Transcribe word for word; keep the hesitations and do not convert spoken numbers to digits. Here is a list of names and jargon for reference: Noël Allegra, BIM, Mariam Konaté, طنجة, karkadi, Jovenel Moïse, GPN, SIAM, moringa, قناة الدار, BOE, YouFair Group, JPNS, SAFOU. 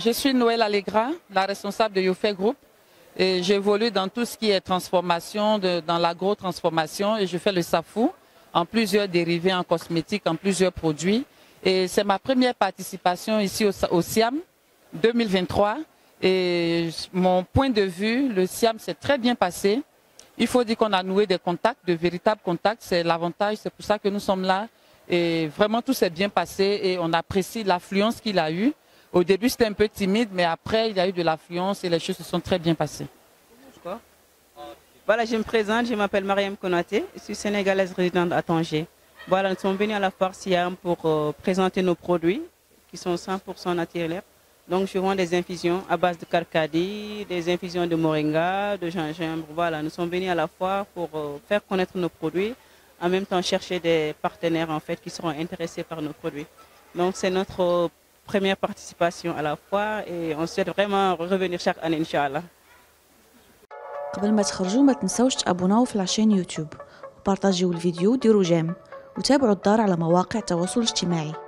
Je suis Noël Allegra, la responsable de YouFair Group. J'évolue dans tout ce qui est transformation, de, dans l'agro-transformation, et je fais le SAFOU en plusieurs dérivés, en cosmétiques, en plusieurs produits. Et c'est ma première participation ici au, au SIAM deux mille vingt-trois. Et mon point de vue, le SIAM s'est très bien passé. Il faut dire qu'on a noué des contacts, de véritables contacts. C'est l'avantage, c'est pour ça que nous sommes là. Et vraiment, tout s'est bien passé et on apprécie l'affluence qu'il a eue. Au début, c'était un peu timide, mais après, il y a eu de l'affluence et les choses se sont très bien passées. Voilà, je me présente, je m'appelle Mariam Konaté, je suis sénégalaise résidente à Tanger. Voilà, nous sommes venus à la foire SIAM pour euh, présenter nos produits qui sont cent pour cent naturels. Donc, je vends des infusions à base de karkadi, des infusions de moringa, de gingembre. Voilà, nous sommes venus à la foire pour euh, faire connaître nos produits, en même temps chercher des partenaires en fait qui seront intéressés par nos produits. Donc, c'est notre euh, première participation à la foire et on souhaite vraiment revenir chaque année, Inch'Allah. قبل ما تخرجوا ما تنسوش تابوناو في العشان يوتيوب وبارطاجيو الفيديو وديروا جيم وتابعوا الدار على مواقع التواصل الاجتماعي.